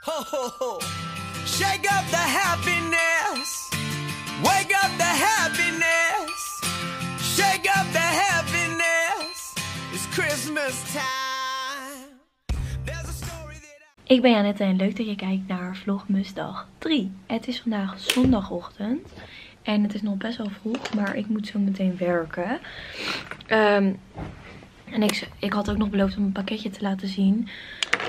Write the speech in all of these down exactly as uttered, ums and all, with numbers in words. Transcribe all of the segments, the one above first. Ho, ho, ho. Shake up the happiness. Wake up the happiness. Shake up the happiness. It's Christmas time. There's a story that I... Ik ben Janette en leuk dat je kijkt naar Vlogmasdag drie. Het is vandaag zondagochtend. En het is nog best wel vroeg, maar ik moet zo meteen werken. Um, en ik, ik had ook nog beloofd om een pakketje te laten zien.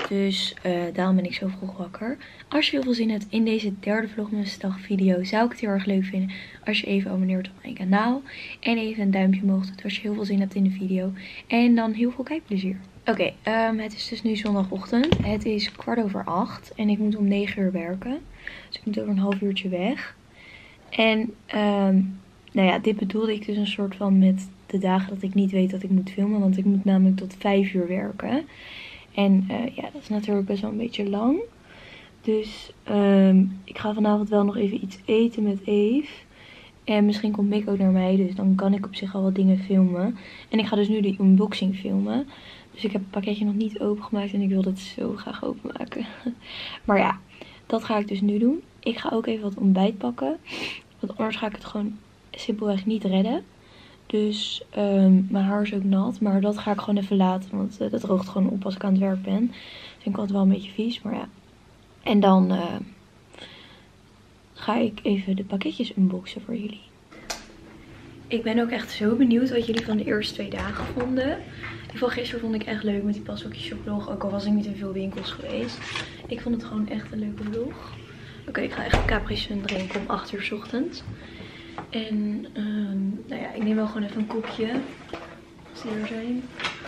Dus uh, daarom ben ik zo vroeg wakker. Als je heel veel zin hebt in deze derde vlogmasdag video, zou ik het heel erg leuk vinden als je even abonneert op mijn kanaal. En even een duimpje omhoog doet als je heel veel zin hebt in de video. En dan heel veel kijkplezier. Oké, okay, um, het is dus nu zondagochtend. Het is kwart over acht en ik moet om negen uur werken. Dus ik moet over een half uurtje weg. En um, nou ja, dit bedoelde ik dus een soort van met de dagen dat ik niet weet dat ik moet filmen. Want ik moet namelijk tot vijf uur werken. En uh, ja, dat is natuurlijk best wel een beetje lang. Dus um, ik ga vanavond wel nog even iets eten met Eve. En misschien komt Mick ook naar mij. Dus dan kan ik op zich al wat dingen filmen. En ik ga dus nu de unboxing filmen. Dus ik heb het pakketje nog niet opengemaakt. En ik wil dat zo graag openmaken. Maar ja, dat ga ik dus nu doen. Ik ga ook even wat ontbijt pakken. Want anders ga ik het gewoon simpelweg niet redden. Dus um, mijn haar is ook nat. Maar dat ga ik gewoon even laten. Want uh, dat droogt gewoon op als ik aan het werk ben. Vind ik altijd wel een beetje vies. Maar ja. En dan uh, ga ik even de pakketjes unboxen voor jullie. Ik ben ook echt zo benieuwd wat jullie van de eerste twee dagen vonden. Die van gisteren vond ik echt leuk met die pashokjesvlog. Ook al was ik niet in veel winkels geweest. Ik vond het gewoon echt een leuke vlog. Oké, okay, ik ga echt Capri Sun drinken om acht uur 's ochtends. En um, nou ja, ik neem wel gewoon even een koekje. Als die er zijn.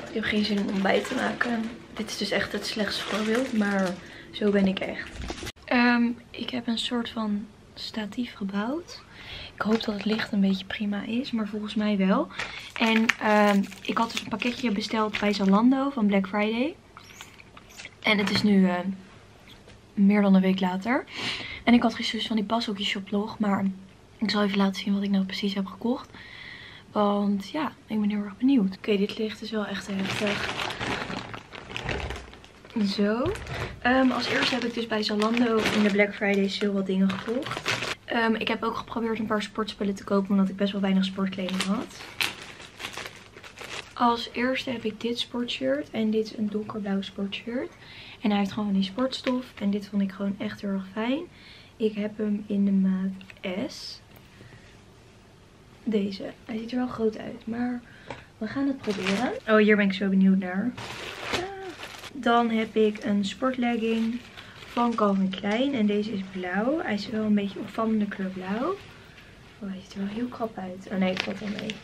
Ik heb geen zin om ontbijt te maken. Dit is dus echt het slechtste voorbeeld. Maar zo ben ik echt. Um, ik heb een soort van statief gebouwd. Ik hoop dat het licht een beetje prima is. Maar volgens mij wel. En um, ik had dus een pakketje besteld bij Zalando van Black Friday. En het is nu... Uh, meer dan een week later. En ik had gisteren dus van die pashokjesvlog. Maar ik zal even laten zien wat ik nou precies heb gekocht. Want ja, ik ben heel erg benieuwd. Oké, okay, dit licht is wel echt heftig. Zo. Um, als eerste heb ik dus bij Zalando in de Black Friday sale wat dingen gekocht. Um, ik heb ook geprobeerd een paar sportspullen te kopen. Omdat ik best wel weinig sportkleding had. Als eerste heb ik dit sportshirt. En dit is een donkerblauw sportshirt. En hij heeft gewoon van die sportstof. En dit vond ik gewoon echt heel erg fijn. Ik heb hem in de maat S. Deze. Hij ziet er wel groot uit. Maar we gaan het proberen. Oh, hier ben ik zo benieuwd naar. Ja. Dan heb ik een sportlegging van Calvin Klein. En deze is blauw. Hij is wel een beetje opvallende kleur blauw. Oh, hij ziet er wel heel krap uit. Oh nee, ik vat hem mee.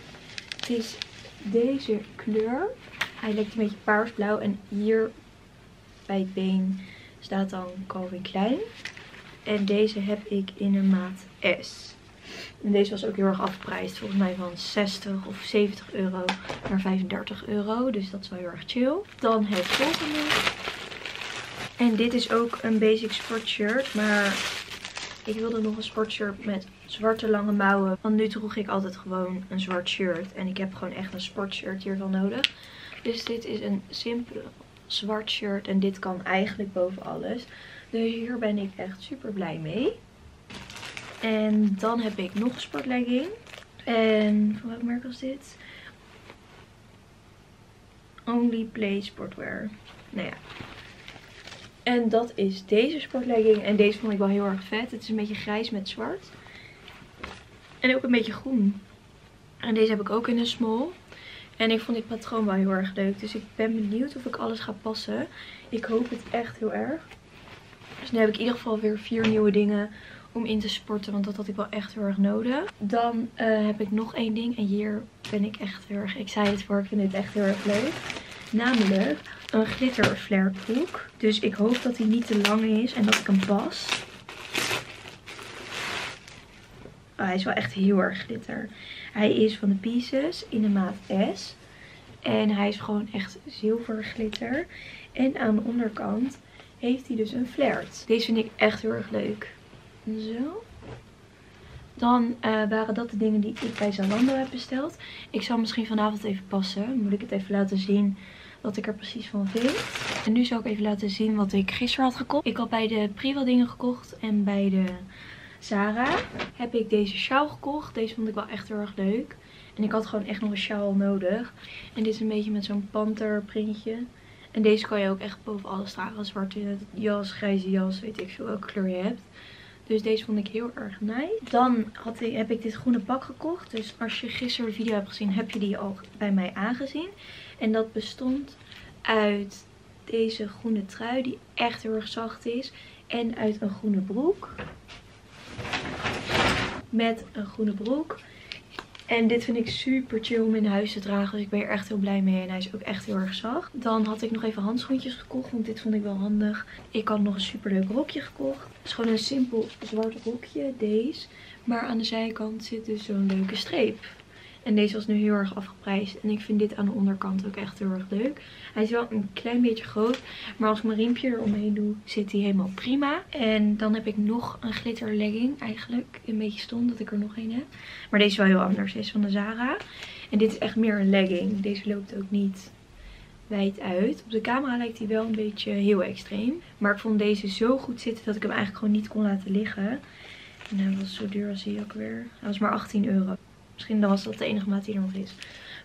Het is deze kleur. Hij lijkt een beetje paarsblauw. En hier... bij het been staat dan Calvin Klein. En deze heb ik in een maat S. En deze was ook heel erg afgeprijsd. Volgens mij van zestig of zeventig euro naar vijfendertig euro. Dus dat is wel heel erg chill. Dan het volgende. En dit is ook een basic sportshirt. Maar ik wilde nog een sportshirt met zwarte lange mouwen. Want nu droeg ik altijd gewoon een zwart shirt. En ik heb gewoon echt een sportshirt hiervan nodig. Dus dit is een simpele... zwart shirt. En dit kan eigenlijk boven alles. Dus hier ben ik echt super blij mee. En dan heb ik nog een sportlegging. En van welk merk was dit? Only Play Sportwear. Nou ja. En dat is deze sportlegging. En deze vond ik wel heel erg vet. Het is een beetje grijs met zwart. En ook een beetje groen. En deze heb ik ook in een small. En ik vond dit patroon wel heel erg leuk. Dus ik ben benieuwd of ik alles ga passen. Ik hoop het echt heel erg. Dus nu heb ik in ieder geval weer vier nieuwe dingen om in te sporten. Want dat had ik wel echt heel erg nodig. Dan uh, heb ik nog één ding. En hier ben ik echt heel erg excited voor. Ik vind dit echt heel erg leuk. Namelijk een glitter flare broek. Dus ik hoop dat hij niet te lang is. En dat ik hem pas. Oh, hij is wel echt heel erg glitter. Hij is van de Pieces in de maat S. En hij is gewoon echt zilver glitter. En aan de onderkant heeft hij dus een flared. Deze vind ik echt heel erg leuk. Zo. Dan uh, waren dat de dingen die ik bij Zalando heb besteld. Ik zal misschien vanavond even passen. Moet ik het even laten zien wat ik er precies van vind. En nu zal ik even laten zien wat ik gisteren had gekocht. Ik had bij de Priva dingen gekocht en bij de Zara heb ik deze sjaal gekocht. Deze vond ik wel echt heel erg leuk. En ik had gewoon echt nog een sjaal nodig. En dit is een beetje met zo'n panterprintje. En deze kan je ook echt boven alles dragen. Zwarte jas, grijze jas, weet ik veel welke kleur je hebt. Dus deze vond ik heel erg nice. Dan had ik, heb ik dit groene pak gekocht. Dus als je gisteren de video hebt gezien, heb je die al bij mij aangezien. En dat bestond uit deze groene trui die echt heel erg zacht is. En uit een groene broek. Met een groene broek. En dit vind ik super chill om in huis te dragen. Dus ik ben er echt heel blij mee. En hij is ook echt heel erg zacht. Dan had ik nog even handschoentjes gekocht. Want dit vond ik wel handig. Ik had nog een super leuk rokje gekocht. Het is gewoon een simpel zwart rokje. Deze. Maar aan de zijkant zit dus zo'n leuke streep. En deze was nu heel erg afgeprijsd. En ik vind dit aan de onderkant ook echt heel erg leuk. Hij is wel een klein beetje groot. Maar als ik mijn riempje eromheen doe, zit hij helemaal prima. En dan heb ik nog een glitterlegging eigenlijk. Een beetje stom dat ik er nog één heb. Maar deze is wel heel anders. Deze is van de Zara. En dit is echt meer een legging. Deze loopt ook niet wijd uit. Op de camera lijkt hij wel een beetje heel extreem. Maar ik vond deze zo goed zitten dat ik hem eigenlijk gewoon niet kon laten liggen. En hij was zo duur als hij ook weer. Hij was maar achttien euro. Misschien dan was dat de enige maat die er nog is.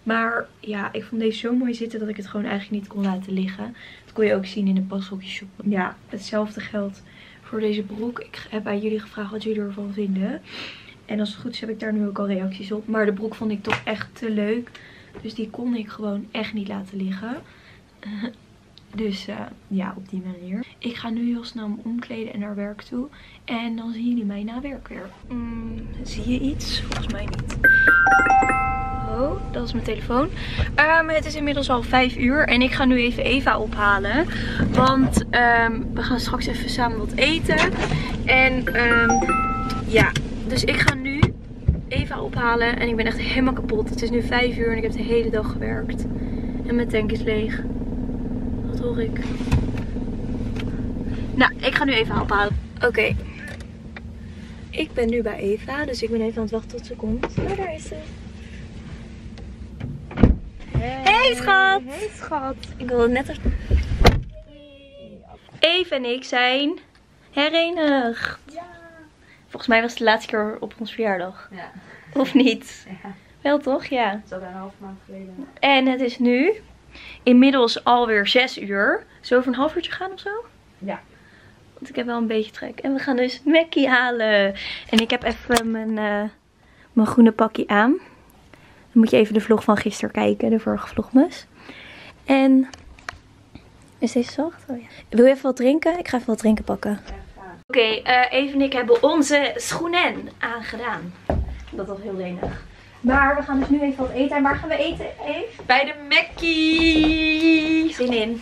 Maar ja, ik vond deze zo mooi zitten dat ik het gewoon eigenlijk niet kon laten liggen. Dat kon je ook zien in de pashokjesshop. Ja, hetzelfde geldt voor deze broek. Ik heb aan jullie gevraagd wat jullie ervan vinden. En als het goed is heb ik daar nu ook al reacties op. Maar de broek vond ik toch echt te leuk. Dus die kon ik gewoon echt niet laten liggen. Dus uh, ja, op die manier. Ik ga nu heel snel me omkleden en naar werk toe. En dan zien jullie mij na werk weer. Mm, zie je iets? Volgens mij niet. Oh, dat is mijn telefoon. Um, het is inmiddels al vijf uur. En ik ga nu even Eva ophalen. Want um, we gaan straks even samen wat eten. En um, ja, dus ik ga nu Eva ophalen. En ik ben echt helemaal kapot. Het is nu vijf uur en ik heb de hele dag gewerkt. En mijn tank is leeg. Hoor ik. Nou, ik ga nu even ophalen. Oké. Okay. Ik ben nu bij Eva, dus ik ben even aan het wachten tot ze komt. Oh, daar is ze. Hey, hey schat! Hey schat! Ik wilde net even... Eva en ik zijn herenigd. Ja. Volgens mij was het de laatste keer op ons verjaardag. Ja. Of niet? Ja. Wel toch? Ja. Het is al een half maand geleden. En het is nu... inmiddels alweer zes uur. Zo over een half uurtje gaan of zo? Ja. Want ik heb wel een beetje trek. En we gaan dus Mackie halen. En ik heb even mijn, uh, mijn groene pakje aan. Dan moet je even de vlog van gisteren kijken. De vorige vlogmas. En... is deze zacht? Oh, ja. Wil je even wat drinken? Ik ga even wat drinken pakken. Ja, oké, okay, uh, Eve en ik hebben onze schoenen aangedaan. Dat was heel lenig. Maar we gaan dus nu even wat eten. En waar gaan we eten, Eve? Bij de Mackie! Zin in.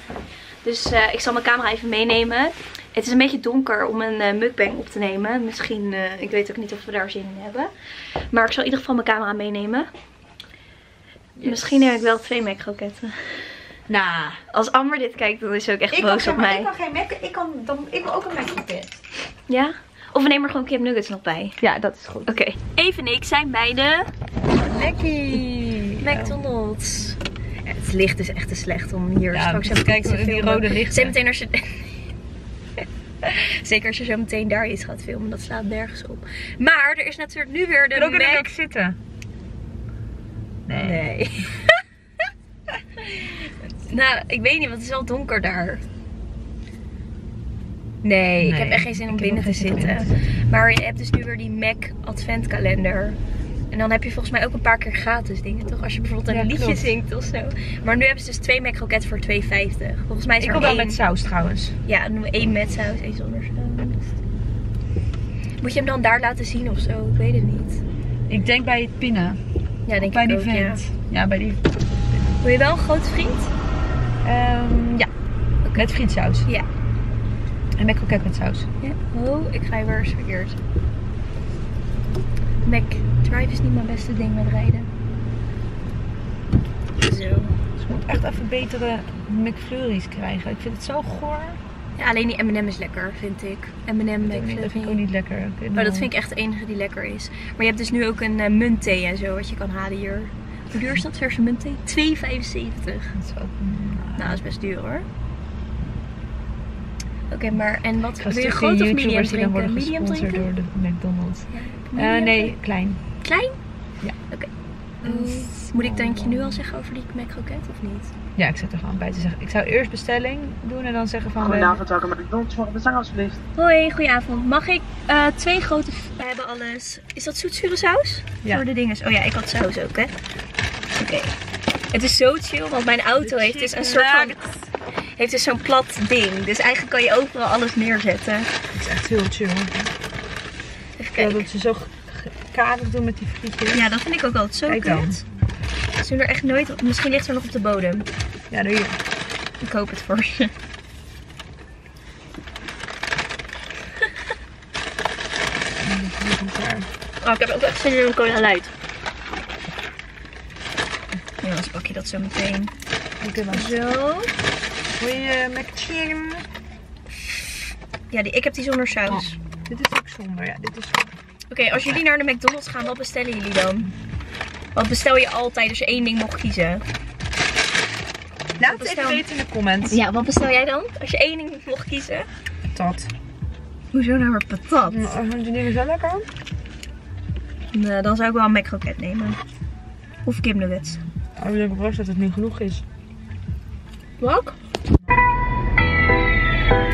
Dus uh, ik zal mijn camera even meenemen. Het is een beetje donker om een uh, mukbang op te nemen. Misschien, uh, ik weet ook niet of we daar zin in hebben. Maar ik zal in ieder geval mijn camera meenemen. Yes. Misschien heb ik wel twee McKroketten. Nou, nah. Als Amber dit kijkt, dan is ze ook echt ik boos kan, op mij. Ik kan geen Mac, ik, kan, dan, ik wil ook een McKroket. Ja? Of we nemen er gewoon kipnuggets nog bij. Ja, dat is goed. Oké. Okay. Eve en ik zijn bij de... Mackie! McDonald's. Ja, het licht is echt te slecht om hier ja, straks even kijken te filmen. Die rode lichten. Zeker als je... zeker als je zo meteen daar iets gaat filmen. Dat slaat nergens op. Maar er is natuurlijk nu weer de Mac... Kan ook Mac... zitten? Nee. nee. Nou, ik weet niet, want het is wel donker daar. Nee, nee, ik heb echt geen zin om binnen te zitten. Zin. Maar je hebt dus nu weer die Mac adventkalender. En dan heb je volgens mij ook een paar keer gratis dingen, toch? Als je bijvoorbeeld een ja, liedje klopt. zingt of zo. Maar nu hebben ze dus twee McKroket voor twee vijftig. Volgens mij is ik er Ik wil wel met saus trouwens. Ja, één met saus, één zonder saus. Moet je hem dan daar laten zien of zo? Ik weet het niet. Ik denk bij het pinnen. Ja, denk bij ik ook, ja. ja. bij die vent. Wil je wel een grote vriend? Um, ja. Okay. Met vriendsaus. Ja. En McKroket met saus. Ja. Oh, ik ga weer eens verkeerd. Mac Drive is niet mijn beste ding met rijden. Zo. Dus ik moet echt even betere McFlurries krijgen. Ik vind het zo goor. Ja, alleen die M en M is lekker, vind ik. M en M McFlurry. Dat vind ik ook niet lekker. Okay, maar dat vind ik echt de enige die lekker is. Maar je hebt dus nu ook een uh, muntthee en zo, wat je kan halen hier. Hoe duur is dat verse muntthee? twee vijfenzeventig. Dat is ook... Nou, dat is best duur hoor. Oké, okay, maar en wat wil je, groot of medium drinken? Worden medium drinken? Door de McDonald's. Ja, uh, nee, klein. Klein? Ja. Oké. Okay. Mm. Moet ik denk je nu al zeggen over die McKroket of niet? Ja, ik zet er gewoon bij te zeggen. Ik zou eerst bestelling doen en dan zeggen van... Goedenavond, welkom bij McDonald's. Mag ik bestellen alsjeblieft? Hoi, goedenavond. Mag ik uh, twee grote... We hebben alles... Is dat zoetzure saus? Ja. Voor de dinges. Oh ja, ik had saus ook, hè. Oké. Okay. Het is zo chill, want mijn auto heeft dus een soort van... Heeft dus zo'n plat ding. Dus eigenlijk kan je overal alles neerzetten. Het is echt heel chill. Even kijken. Ja, dat ze zo karig doen met die frietjes. Ja, dat vind ik ook altijd zo kut. Ze doen er echt nooit op. Misschien ligt er nog op de bodem. Ja, doe je. Ik hoop het voor je. Oh, ik heb ook echt zin in een cola light. Ja, anders pak je dat zo meteen. Oké, maar zo. Goeie McChicken. Ja, die, ik heb die zonder saus. Oh, dit is ook zonder, ja. Dit is... Oké, okay, als jullie naar de McDonald's gaan, wat bestellen jullie dan? Wat bestel je altijd als je één ding mocht kiezen? Laat het bestel... even weten in de comments. Ja, wat bestel jij dan als je één ding mocht kiezen? Patat. Hoezo nou maar patat? Nou, vind je die zo lekker? Nee, dan zou ik wel een McKroket nemen. Of kipnuggets. Oh, ik denk wel dat het niet genoeg is. Wat?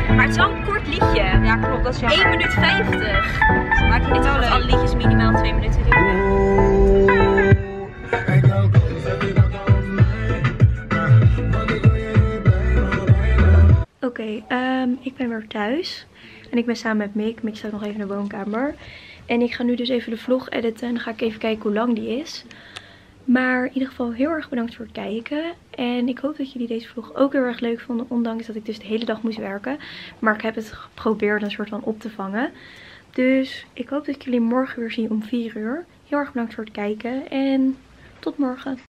Maar het is wel een kort liedje. Ja, klopt. Dat is jammer. één minuut vijftig. Ze maken dit al, alle liedjes minimaal twee minuten duren. Oké, okay, um, ik ben weer thuis. En ik ben samen met Mick. Mick staat nog even in de woonkamer. En ik ga nu dus even de vlog editen. En dan ga ik even kijken hoe lang die is. Maar in ieder geval heel erg bedankt voor het kijken. En ik hoop dat jullie deze vlog ook heel erg leuk vonden. Ondanks dat ik dus de hele dag moest werken. Maar ik heb het geprobeerd een soort van op te vangen. Dus ik hoop dat ik jullie morgen weer zien om vier uur. Heel erg bedankt voor het kijken. En tot morgen.